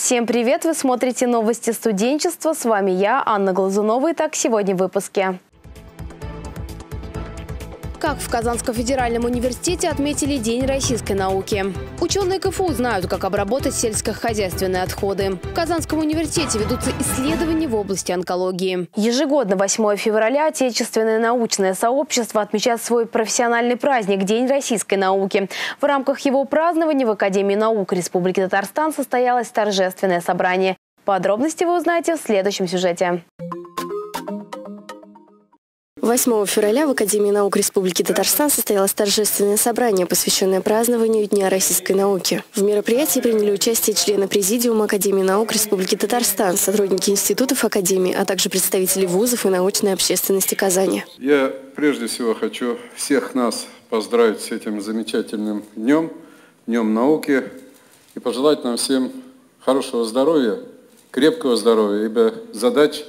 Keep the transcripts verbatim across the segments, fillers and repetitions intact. Всем привет! Вы смотрите новости студенчества. С вами я, Анна Глазунова. Итак, сегодня в выпуске. Как в Казанском федеральном университете отметили День российской науки. Ученые КФУ знают, как обработать сельскохозяйственные отходы. В Казанском университете ведутся исследования в области онкологии. Ежегодно восьмого февраля отечественное научное сообщество отмечает свой профессиональный праздник – День российской науки. В рамках его празднования в Академии наук Республики Татарстан состоялось торжественное собрание. Подробности вы узнаете в следующем сюжете. восьмого февраля в Академии наук Республики Татарстан состоялось торжественное собрание, посвященное празднованию Дня российской науки. В мероприятии приняли участие члены Президиума Академии наук Республики Татарстан, сотрудники институтов Академии, а также представители вузов и научной общественности Казани. Я прежде всего хочу всех нас поздравить с этим замечательным днем, Днем науки, и пожелать нам всем хорошего здоровья, крепкого здоровья, ибо задач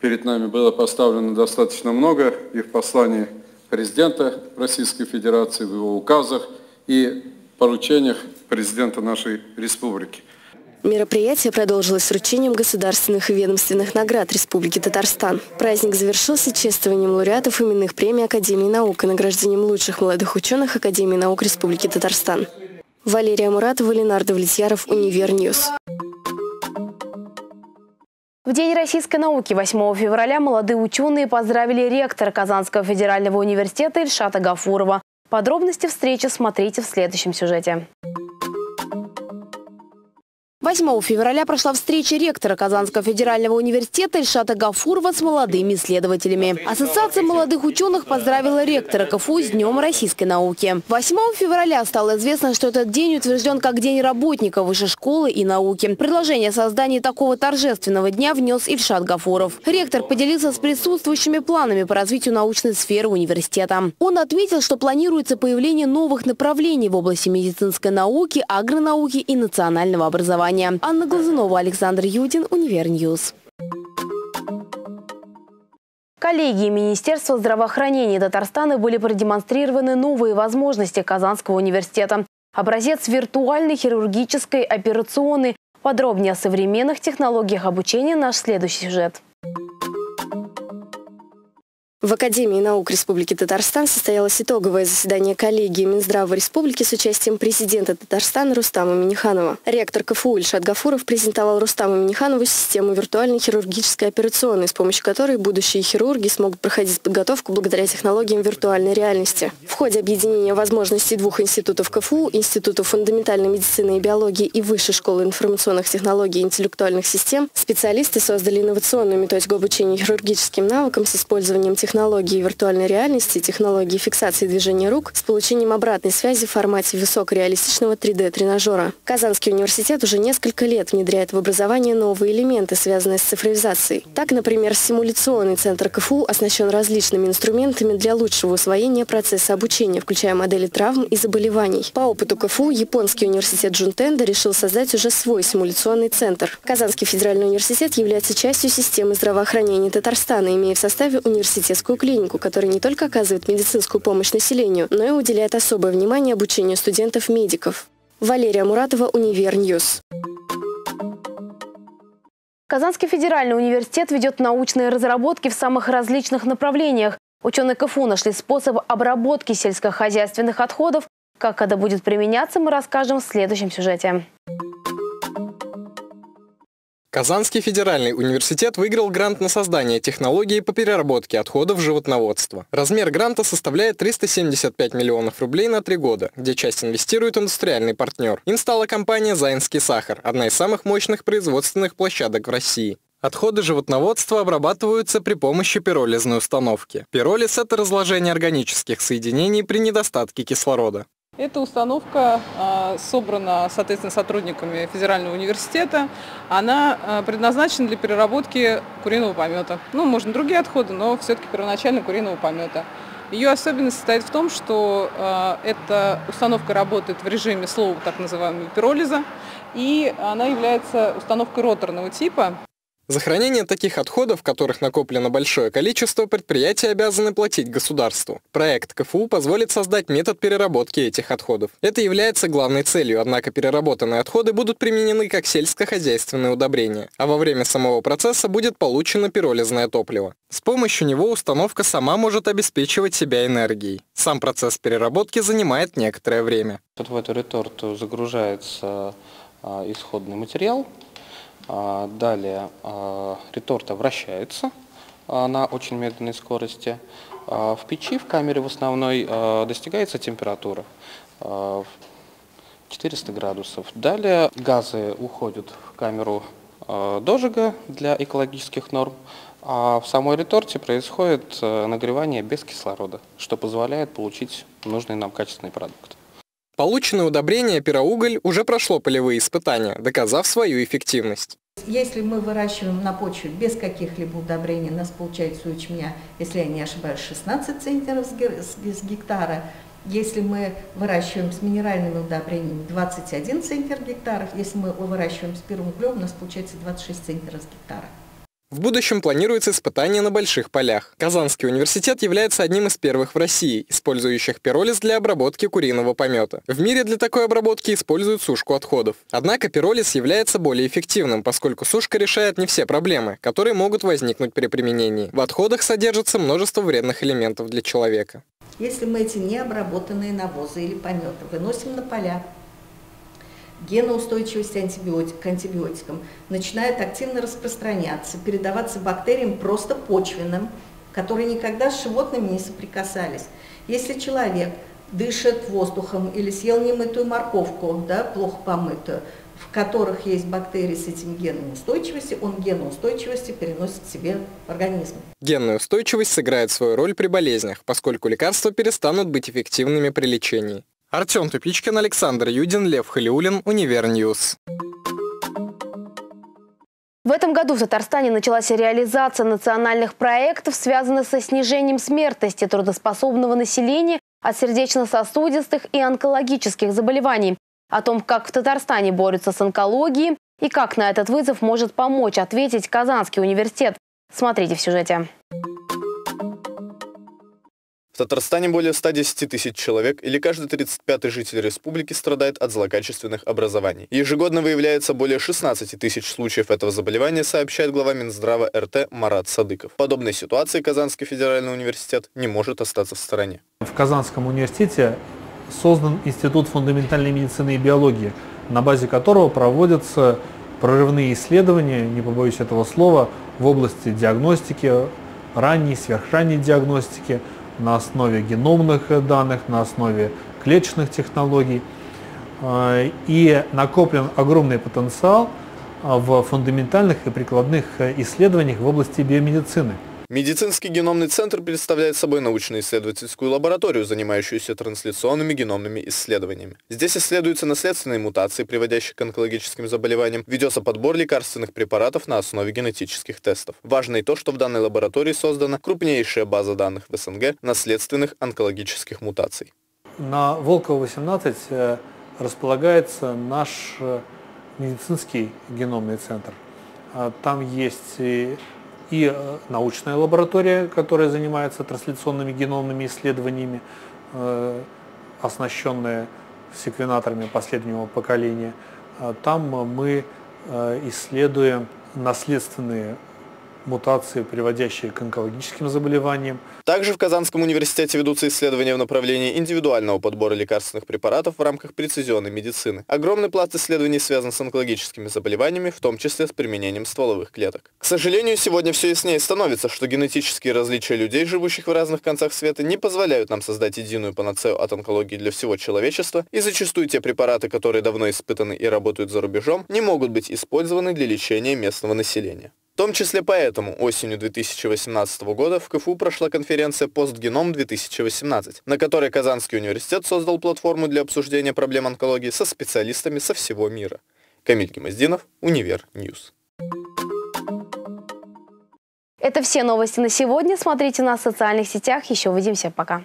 перед нами было поставлено достаточно много и в послании президента Российской Федерации, в его указах и поручениях президента нашей республики. Мероприятие продолжилось вручением государственных и ведомственных наград Республики Татарстан. Праздник завершился чествованием лауреатов именных премий Академии наук и награждением лучших молодых ученых Академии наук Республики Татарстан. Валерия Муратова, Линар Давлетьяров, УниверНьюс. В День российской науки восьмого февраля молодые ученые поздравили ректора Казанского федерального университета Ильшата Гафурова. Подробности встречи смотрите в следующем сюжете. восьмого февраля прошла встреча ректора Казанского федерального университета Ильшата Гафурова с молодыми исследователями. Ассоциация молодых ученых поздравила ректора КФУ с Днем российской науки. восьмого февраля стало известно, что этот день утвержден как День работника высшей школы и науки. Предложение о создании такого торжественного дня внес Ильшат Гафуров. Ректор поделился с присутствующими планами по развитию научной сферы университета. Он отметил, что планируется появление новых направлений в области медицинской науки, агронауки и национального образования. Анна Глазунова, Александр Юдин, УниверНьюс. Коллегии Министерства здравоохранения Татарстана были продемонстрированы новые возможности Казанского университета. Образец виртуальной хирургической операционной. Подробнее о современных технологиях обучения наш следующий сюжет. В Академии наук Республики Татарстан состоялось итоговое заседание коллегии Минздрава Республики с участием президента Татарстана Рустама Миниханова. Ректор КФУ Ильшат Гафуров презентовал Рустаму Миниханову систему виртуальной хирургической операционной, с помощью которой будущие хирурги смогут проходить подготовку благодаря технологиям виртуальной реальности. В ходе объединения возможностей двух институтов КФУ, Института фундаментальной медицины и биологии и Высшей школы информационных технологий и интеллектуальных систем, специалисты создали инновационную методику обучения хирургическим навыкам с использованием технологий. Технологии виртуальной реальности, технологии фиксации движения рук с получением обратной связи в формате высокореалистичного три дэ тренажера. Казанский университет уже несколько лет внедряет в образование новые элементы, связанные с цифровизацией. Так, например, симуляционный центр КФУ оснащен различными инструментами для лучшего усвоения процесса обучения, включая модели травм и заболеваний. По опыту КФУ японский университет Джунтенда решил создать уже свой симуляционный центр. Казанский федеральный университет является частью системы здравоохранения Татарстана, имея в составе университет клинику, которая не только оказывает медицинскую помощь населению, но и уделяет особое внимание обучению студентов-медиков. Валерия Муратова, УниверНьюс. Казанский федеральный университет ведет научные разработки в самых различных направлениях. Ученые КФУ нашли способ обработки сельскохозяйственных отходов. Как это будет применяться, мы расскажем в следующем сюжете. Казанский федеральный университет выиграл грант на создание технологии по переработке отходов животноводства. Размер гранта составляет триста семьдесят пять миллионов рублей на три года, где часть инвестирует индустриальный партнер. Им стала компания «Заинский сахар», одна из самых мощных производственных площадок в России. Отходы животноводства обрабатываются при помощи пиролизной установки. Пиролиз – это разложение органических соединений при недостатке кислорода. Эта установка собрана, соответственно, сотрудниками федерального университета. Она предназначена для переработки куриного помета. Ну, можно другие отходы, но все-таки первоначально куриного помета. Ее особенность состоит в том, что эта установка работает в режиме слоя, так называемого пиролиза, и она является установкой роторного типа. За хранение таких отходов, которых накоплено большое количество, предприятия обязаны платить государству. Проект КФУ позволит создать метод переработки этих отходов. Это является главной целью, однако переработанные отходы будут применены как сельскохозяйственные удобрения, а во время самого процесса будет получено пиролизное топливо. С помощью него установка сама может обеспечивать себя энергией. Сам процесс переработки занимает некоторое время. Вот в эту реторту загружается исходный материал. Далее реторта вращается на очень медленной скорости. В печи, в камере в основной, достигается температура четыреста градусов. Далее газы уходят в камеру дожига для экологических норм, а в самой реторте происходит нагревание без кислорода, что позволяет получить нужный нам качественный продукт. Полученное удобрение пироуголь уже прошло полевые испытания, доказав свою эффективность. Если мы выращиваем на почве без каких-либо удобрений, у нас получается у ячменя, если я не ошибаюсь, шестнадцать центнеров с гектара. Если мы выращиваем с минеральными удобрениями, двадцать один центнер гектаров. Если мы выращиваем с первым углем, у нас получается двадцать шесть центнеров с гектара. В будущем планируется испытание на больших полях. Казанский университет является одним из первых в России, использующих пиролиз для обработки куриного помета. В мире для такой обработки используют сушку отходов. Однако пиролиз является более эффективным, поскольку сушка решает не все проблемы, которые могут возникнуть при применении. В отходах содержится множество вредных элементов для человека. Если мы эти необработанные навозы или пометы выносим на поля, геноустойчивость антибиотик, к антибиотикам начинает активно распространяться, передаваться бактериям просто почвенным, которые никогда с животными не соприкасались. Если человек дышит воздухом или съел немытую морковку, да, плохо помытую, в которых есть бактерии с этим геном устойчивости, он гену устойчивости переносит себе в организм. Генная устойчивость сыграет свою роль при болезнях, поскольку лекарства перестанут быть эффективными при лечении. Артем Тупичкин, Александр Юдин, Лев Халиулин, УниверНьюс. В этом году в Татарстане началась реализация национальных проектов, связанных со снижением смертности трудоспособного населения от сердечно-сосудистых и онкологических заболеваний. О том, как в Татарстане борются с онкологией и как на этот вызов может помочь ответить Казанский университет, смотрите в сюжете. В Татарстане более ста десяти тысяч человек или каждый тридцать пятый житель республики страдает от злокачественных образований. Ежегодно выявляется более шестнадцати тысяч случаев этого заболевания, сообщает глава Минздрава эр тэ Марат Садыков. В подобной ситуации Казанский федеральный университет не может остаться в стороне. В Казанском университете создан Институт фундаментальной медицины и биологии, на базе которого проводятся прорывные исследования, не побоюсь этого слова, в области диагностики, ранней, сверхранней диагностики, на основе геномных данных, на основе клеточных технологий. И накоплен огромный потенциал в фундаментальных и прикладных исследованиях в области биомедицины. Медицинский геномный центр представляет собой научно-исследовательскую лабораторию, занимающуюся трансляционными геномными исследованиями. Здесь исследуются наследственные мутации, приводящие к онкологическим заболеваниям, ведется подбор лекарственных препаратов на основе генетических тестов. Важно и то, что в данной лаборатории создана крупнейшая база данных в эс эн гэ наследственных онкологических мутаций. На Волково восемнадцать располагается наш медицинский геномный центр. Там есть и и научная лаборатория, которая занимается трансляционными геномными исследованиями, оснащенная секвенаторами последнего поколения. Там мы исследуем наследственные мутации, приводящие к онкологическим заболеваниям. Также в Казанском университете ведутся исследования в направлении индивидуального подбора лекарственных препаратов в рамках прецизионной медицины. Огромный пласт исследований связан с онкологическими заболеваниями, в том числе с применением стволовых клеток. К сожалению, сегодня все яснее становится, что генетические различия людей, живущих в разных концах света, не позволяют нам создать единую панацею от онкологии для всего человечества, и зачастую те препараты, которые давно испытаны и работают за рубежом, не могут быть использованы для лечения местного населения. В том числе поэтому осенью две тысячи восемнадцатого года в ка эф у прошла конференция «Постгеном-две тысячи восемнадцать», на которой Казанский университет создал платформу для обсуждения проблем онкологии со специалистами со всего мира. Камиль Гимаздинов, УниверНьюс. Это все новости на сегодня. Смотрите нас в социальных сетях. Еще увидимся. Пока.